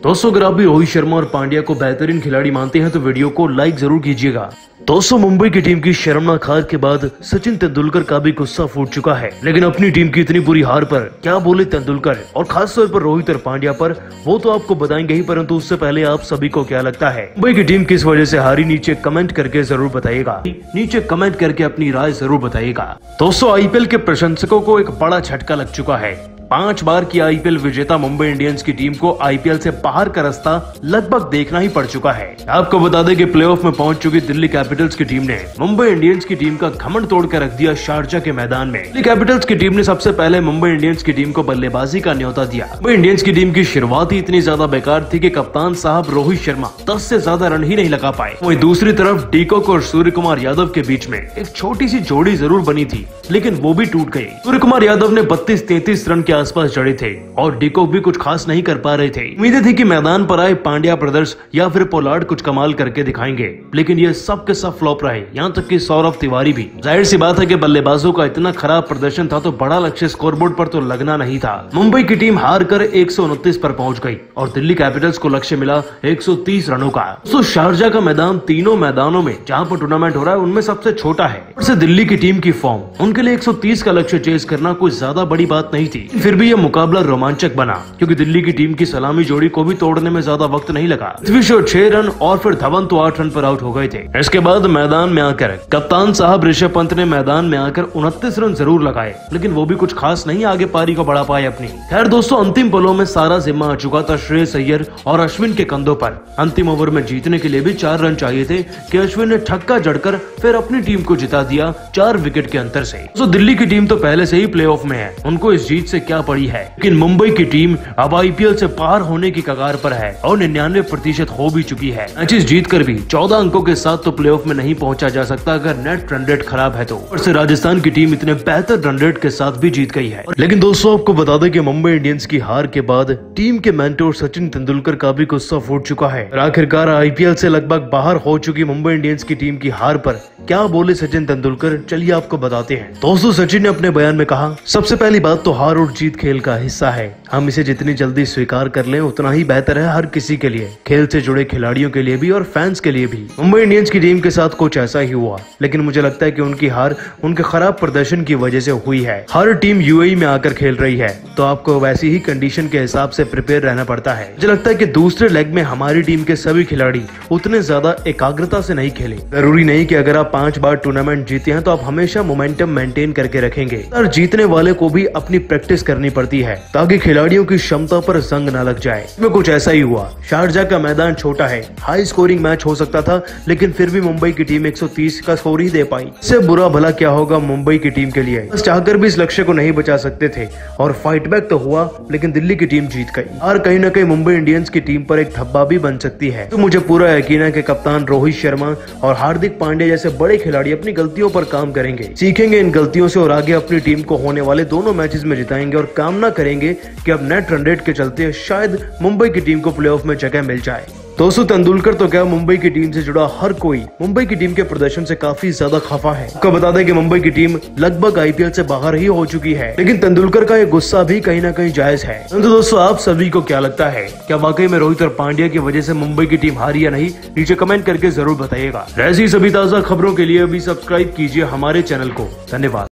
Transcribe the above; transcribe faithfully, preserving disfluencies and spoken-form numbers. दोस्तों अगर आप भी रोहित शर्मा और पांड्या को बेहतरीन खिलाड़ी मानते हैं तो वीडियो को लाइक जरूर कीजिएगा। दोस्तों मुंबई की टीम की शर्मनाक हार के बाद सचिन तेंदुलकर का भी गुस्सा फूट चुका है, लेकिन अपनी टीम की इतनी बुरी हार पर क्या बोले तेंदुलकर और खासतौर पर रोहित और पांड्या पर वो तो आपको बताएंगे ही, परंतु उससे पहले आप सभी को क्या लगता है मुंबई की टीम किस वजह से हारी, नीचे कमेंट करके जरूर बताइएगा। नीचे कमेंट करके अपनी राय जरूर बताइएगा। दोस्तों आईपीएल के प्रशंसकों को एक बड़ा झटका लग चुका है। पांच बार की आईपीएल विजेता मुंबई इंडियंस की टीम को आईपीएल से बाहर का रास्ता लगभग देखना ही पड़ चुका है। आपको बता दें कि प्लेऑफ में पहुंच चुकी दिल्ली कैपिटल्स की टीम ने मुंबई इंडियंस की टीम का घमंड तोड़ कर रख दिया शारजा के मैदान में। दिल्ली कैपिटल्स की टीम ने सबसे पहले मुंबई इंडियंस की टीम को बल्लेबाजी का न्योता दिया। मुंबई इंडियंस की टीम की शुरुआत ही इतनी ज्यादा बेकार थी कि कप्तान साहब रोहित शर्मा दस से ज्यादा रन ही नहीं लगा पाए। वहीं दूसरी तरफ डीकोक और सूर्यकुमार यादव के बीच में एक छोटी सी जोड़ी जरूर बनी थी, लेकिन वो भी टूट गयी। सूर्यकुमार यादव ने बत्तीस तैतीस रन के आसपास जड़े थे और डीकोक भी कुछ खास नहीं कर पा रहे थे। उम्मीदें थी कि मैदान पर आए पांड्या ब्रदर्स या फिर पोलार्ड कुछ कमाल करके दिखाएंगे, लेकिन ये सब के सब फ्लॉप रहे। यहाँ तक कि सौरभ तिवारी भी, जाहिर सी बात है कि बल्लेबाजों का इतना खराब प्रदर्शन था तो बड़ा लक्ष्य स्कोरबोर्ड पर तो लगना नहीं था। मुंबई की टीम हार कर एक सौ उनतीस पर पहुंच गई और दिल्ली कैपिटल्स को लक्ष्य मिला एक सौ तीस रनों का। तो शारजा का मैदान तीनों मैदानों में जहाँ पर टूर्नामेंट हो रहा है उनमें सबसे छोटा है। दिल्ली की टीम की फॉर्म उनके लिए एक सौ तीस का लक्ष्य चेस करना कोई ज्यादा बड़ी बात नहीं थी। फिर भी यह मुकाबला रोमांचक बना क्योंकि दिल्ली की टीम की सलामी जोड़ी को भी तोड़ने में ज्यादा वक्त नहीं लगा। पृथ्वी शॉ छह रन और फिर धवन तो आठ रन पर आउट हो गए थे। इसके बाद मैदान में आकर कप्तान साहब ऋषभ पंत ने मैदान में आकर उनतीस रन जरूर लगाए, लेकिन वो भी कुछ खास नहीं आगे पारी को बढ़ा पाए अपनी। खैर दोस्तों अंतिम पलों में सारा जिम्मा आ चुका था श्रेयस अय्यर और अश्विन के कंधों पर। अंतिम ओवर में जीतने के लिए भी चार रन चाहिए थे कि अश्विन ने छक्का जड़कर फिर अपनी टीम को जिता दिया चार विकेट के अंतर से। तो दिल्ली की टीम तो पहले से ही प्लेऑफ में है, उनको इस जीत से क्या पड़ी है, लेकिन मुंबई की टीम अब आईपीएल से बाहर होने की कगार पर है और निन्यानवे प्रतिशत हो भी चुकी है। मैचेस जीतकर भी चौदह अंकों के साथ तो प्लेऑफ में नहीं पहुंचा जा सकता अगर नेट रन रेट खराब है तो। और से राजस्थान की टीम इतने बेहतर रन रेट के साथ भी जीत गई है। लेकिन दोस्तों आपको बता दें कि मुंबई इंडियंस की हार के बाद टीम के मेंटोर सचिन तेंदुलकर का भी गुस्सा फूट चुका है। आखिरकार आईपीएल से लगभग बाहर हो चुकी मुंबई इंडियंस की टीम की हार पर क्या बोले सचिन तेंदुलकर, चलिए आपको बताते हैं। दोस्तों सचिन ने अपने बयान में कहा, सबसे पहली बात तो हार और जीत खेल का हिस्सा है, हम इसे जितनी जल्दी स्वीकार कर लें उतना ही बेहतर है हर किसी के लिए, खेल से जुड़े खिलाड़ियों के लिए भी और फैंस के लिए भी। मुंबई इंडियंस की टीम के साथ कुछ ऐसा ही हुआ, लेकिन मुझे लगता है कि उनकी हार उनके खराब प्रदर्शन की वजह से हुई है। हर टीम यूएई में आकर खेल रही है तो आपको वैसी ही कंडीशन के हिसाब से प्रिपेयर रहना पड़ता है। मुझे लगता है कि दूसरे लेग में हमारी टीम के सभी खिलाड़ी उतने ज्यादा एकाग्रता से नहीं खेले। जरूरी नहीं कि अगर आप पांच बार टूर्नामेंट जीते हैं तो आप हमेशा मोमेंटम मेंटेन करके रखेंगे, और जीतने वाले को भी अपनी प्रैक्टिस करनी पड़ती है ताकि खिलाड़ियों की क्षमता पर जंग ना लग जाए। इसमें कुछ ऐसा ही हुआ। शारजा का मैदान छोटा है, हाई स्कोरिंग मैच हो सकता था, लेकिन फिर भी मुंबई की टीम एक सौ तीस का स्कोर ही दे पाई। इससे बुरा भला क्या होगा मुंबई की टीम के लिए, बस चाहकर भी इस लक्ष्य को नहीं बचा सकते थे और फाइट बैक तो हुआ, लेकिन दिल्ली की टीम जीत गई। और कहीं न कहीं मुंबई इंडियंस की टीम पर एक धब्बा भी बन सकती है। तो मुझे पूरा यकीन है कि कप्तान रोहित शर्मा और हार्दिक पांड्या जैसे बड़े खिलाड़ी अपनी गलतियों पर काम करेंगे, सीखेंगे इन गलतियों से और आगे अपनी टीम को होने वाले दोनों मैचेस में जिताएंगे और कामना करेंगे कि अब नेट रन रेट के चलते शायद मुंबई की टीम को प्लेऑफ में जगह मिल जाए। दोस्तों तेंदुलकर तो क्या मुंबई की टीम से जुड़ा हर कोई मुंबई की टीम के प्रदर्शन से काफी ज्यादा खफा है। आपको बता दें कि मुंबई की टीम लगभग आईपीएल से बाहर ही हो चुकी है, लेकिन तेंदुलकर का ये गुस्सा भी कहीं ना कहीं जायज है। तो दोस्तों आप सभी को क्या लगता है, क्या वाकई में रोहित और पांड्या की वजह से मुंबई की टीम हारी या नहीं, नीचे कमेंट करके जरूर बताइएगा। ऐसी सभी ताज़ा खबरों के लिए अभी सब्सक्राइब कीजिए हमारे चैनल को। धन्यवाद।